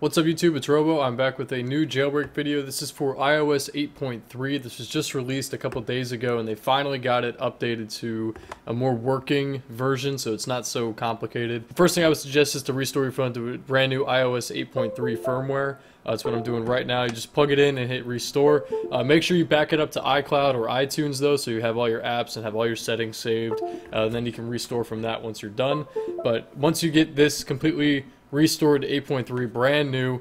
What's up YouTube, it's Robo. I'm back with a new jailbreak video. This is for iOS 8.3. This was just released a couple days ago and they finally got it updated to a more working version, so it's not so complicated. The first thing I would suggest is to restore your phone to a brand new iOS 8.3 firmware. That's what I'm doing right now. You just plug it in and hit restore. Make sure you back it up to iCloud or iTunes though, so you have all your apps and have all your settings saved. And then you can restore from that once you're done. But once you get this completely restored to 8.3 brand new,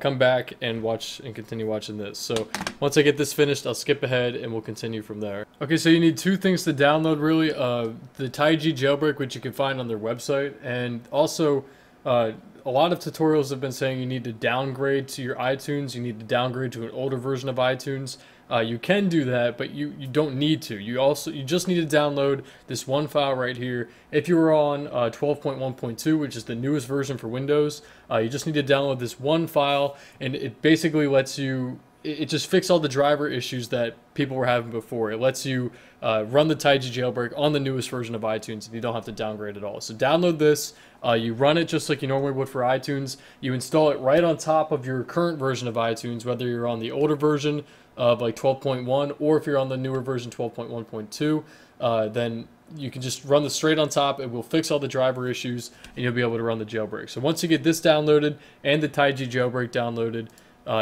come back and watch and continue watching this. So once I get this finished, I'll skip ahead and we'll continue from there. Okay, so you need two things to download really, the TaiG jailbreak, which you can find on their website, and also a lot of tutorials have been saying you need to downgrade to your iTunes, you need to downgrade to an older version of iTunes. You can do that, but you don't need to. You just need to download this one file right here. If you were on 12.1.2, which is the newest version for Windows, you just need to download this one file, and it basically lets you, it just fixed all the driver issues that people were having before. It lets you run the TaiG jailbreak on the newest version of iTunes and you don't have to downgrade at all. So download this, you run it just like you normally would for iTunes. You install it right on top of your current version of iTunes, whether you're on the older version of like 12.1 or if you're on the newer version 12.1.2, then you can just run this straight on top. It will fix all the driver issues and you'll be able to run the jailbreak. So once you get this downloaded and the TaiG jailbreak downloaded,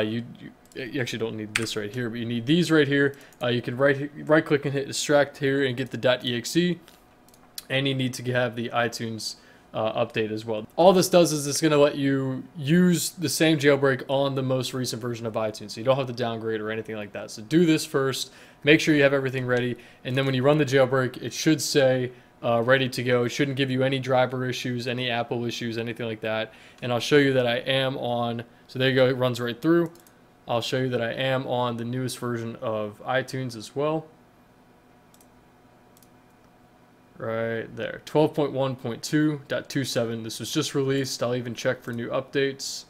you actually don't need this right here, but you need these right here. You can right click and hit extract here and get the .exe, and you need to have the iTunes update as well. All this does is it's going to let you use the same jailbreak on the most recent version of iTunes, so you don't have to downgrade or anything like that. So do this first, make sure you have everything ready, and then when you run the jailbreak, it should say ready to go. It shouldn't give you any driver issues, any Apple issues, anything like that. And I'll show you that I am on, so there you go, it runs right through. I'll show you that I am on the newest version of iTunes as well. Right there, 12.1.2.27. This was just released. I'll even check for new updates.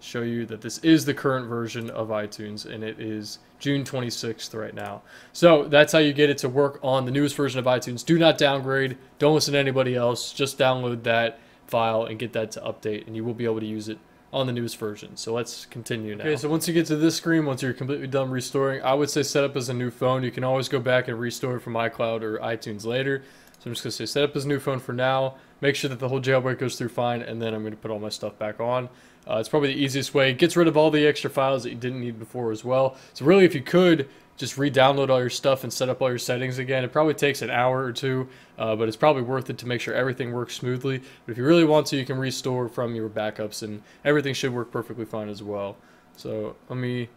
Show you that this is the current version of iTunes and it is June 26th right now. So that's how you get it to work on the newest version of iTunes. Do not downgrade. Don't listen to anybody else. Just download that file and get that to update and you will be able to use it on the newest version. So let's continue now. Okay, so once you get to this screen, once you're completely done restoring, I would say set up as a new phone. You can always go back and restore from iCloud or iTunes later. So I'm just gonna say set up as a new phone for now. Make sure that the whole jailbreak goes through fine, and then I'm gonna put all my stuff back on. It's probably the easiest way. It gets rid of all the extra files that you didn't need before as well. So really, if you could just re-download all your stuff and set up all your settings again. It probably takes an hour or two, but it's probably worth it to make sure everything works smoothly. But if you really want to, you can restore from your backups and everything should work perfectly fine as well. So let me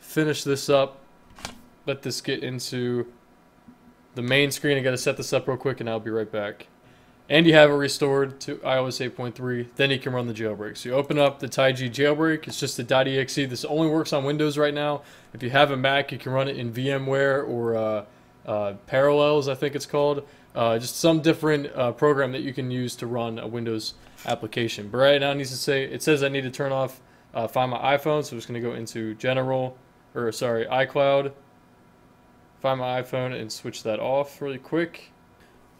finish this up, let this get into the main screen. I gotta set this up real quick and I'll be right back. And you have it restored to iOS 8.3, then you can run the jailbreak. So you open up the TaiG jailbreak, it's just the .exe. This only works on Windows right now. If you have a Mac, you can run it in VMware or Parallels, I think it's called. Just some different program that you can use to run a Windows application. But right now it needs to say, it says I need to turn off Find My iPhone, so I'm just gonna go into General, or sorry, iCloud, Find My iPhone, and switch that off really quick.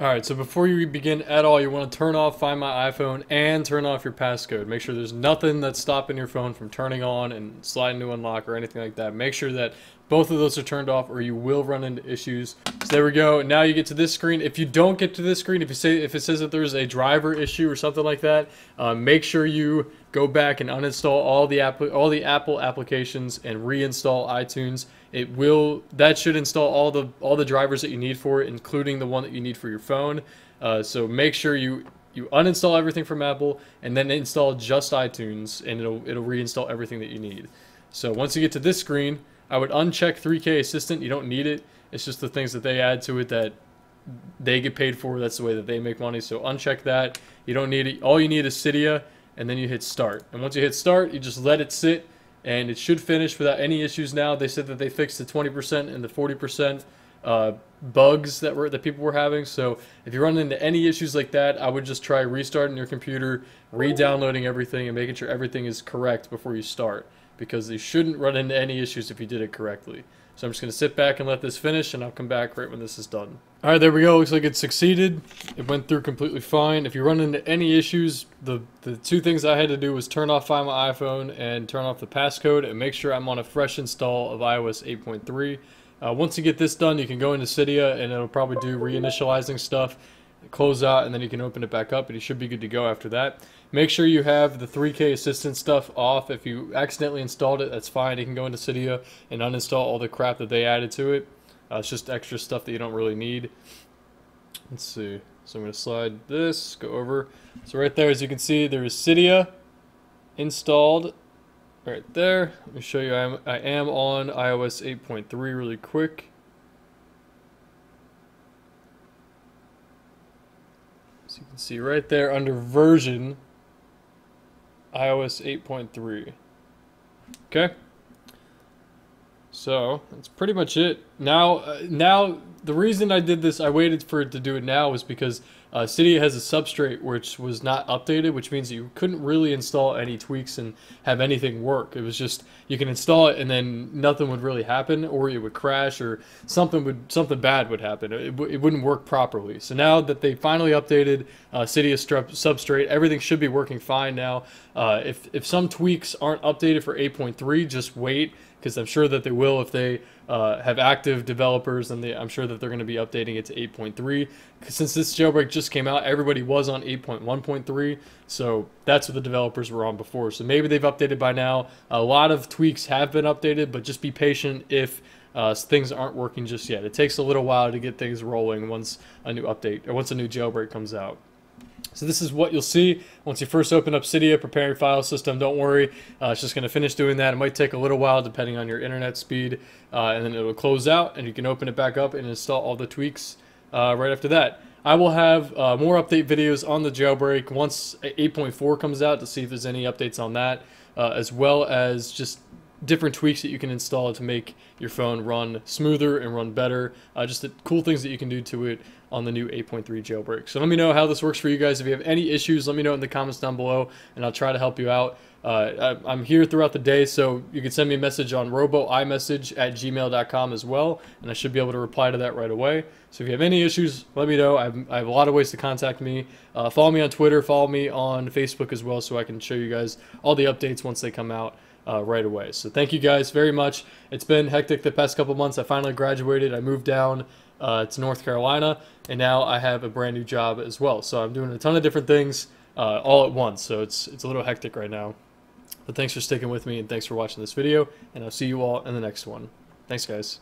Alright, so before you begin at all, you want to turn off Find My iPhone and turn off your passcode. Make sure there's nothing that's stopping your phone from turning on and sliding to unlock or anything like that. Make sure that both of those are turned off or you will run into issues. So there we go. Now you get to this screen. If you don't get to this screen, if it says that there's a driver issue or something like that, make sure you go back and uninstall all the Apple applications and reinstall iTunes. It will, that should install all the drivers that you need for it, including the one that you need for your phone. So make sure you uninstall everything from Apple and then install just iTunes, and it'll reinstall everything that you need. So once you get to this screen, I would uncheck 3K Assistant. You don't need it. It's just the things that they add to it that they get paid for. That's the way that they make money. So uncheck that. You don't need it. All you need is Cydia. And then you hit start, and once you hit start you just let it sit and it should finish without any issues. Now they said that they fixed the 20% and the 40% bugs that people were having, so if you run into any issues like that, I would just try restarting your computer, re-downloading everything and making sure everything is correct before you start, because you shouldn't run into any issues if you did it correctly. So I'm just going to sit back and let this finish, and I'll come back right when this is done. All right, there we go. Looks like it succeeded. It went through completely fine. If you run into any issues, the two things I had to do was turn off Find My iPhone and turn off the passcode and make sure I'm on a fresh install of iOS 8.3. Once you get this done, you can go into Cydia, and it'll probably do reinitializing stuff, close out, and then you can open it back up, and you should be good to go after that. Make sure you have the 3K Assistant stuff off. If you accidentally installed it, that's fine. You can go into Cydia and uninstall all the crap that they added to it. It's just extra stuff that you don't really need. Let's see. So I'm going to slide this, go over. So right there, as you can see, there is Cydia installed right there. Let me show you. I am on iOS 8.3 really quick. So you can see right there under version iOS 8.3. Okay, so that's pretty much it. Now, the reason I did this, I waited for it to do it now, was because Cydia has a substrate which was not updated, which means you couldn't really install any tweaks and have anything work. It was just, you can install it and then nothing would really happen, or it would crash, or something bad would happen. It wouldn't work properly. So now that they finally updated Cydia substrate, everything should be working fine now. If some tweaks aren't updated for 8.3, just wait, because I'm sure that they will. If they have active developers, and I'm sure that they're going to be updating it to 8.3. Since this jailbreak just came out, everybody was on 8.1.3, so that's what the developers were on before. So maybe they've updated by now. A lot of tweaks have been updated, but just be patient if things aren't working just yet. It takes a little while to get things rolling once a new update, or once a new jailbreak comes out. So this is what you'll see once you first open up Cydia, prepare your file system. Don't worry, it's just going to finish doing that. It might take a little while depending on your internet speed, and then it will close out, and you can open it back up and install all the tweaks right after that. I will have more update videos on the jailbreak once 8.4 comes out to see if there's any updates on that, as well as just different tweaks that you can install to make your phone run smoother and run better. Just the cool things that you can do to it on the new 8.3 jailbreak. So let me know how this works for you guys. If you have any issues, let me know in the comments down below, and I'll try to help you out. I'm here throughout the day, so you can send me a message on roboimessage@gmail.com as well, and I should be able to reply to that right away. So if you have any issues, let me know. I have a lot of ways to contact me. Follow me on Twitter, follow me on Facebook as well, so I can show you guys all the updates once they come out right away. So thank you guys very much. It's been hectic the past couple months. I finally graduated. I moved down to North Carolina, and now I have a brand new job as well. So I'm doing a ton of different things all at once. So it's a little hectic right now. But thanks for sticking with me, and thanks for watching this video, and I'll see you all in the next one. Thanks, guys.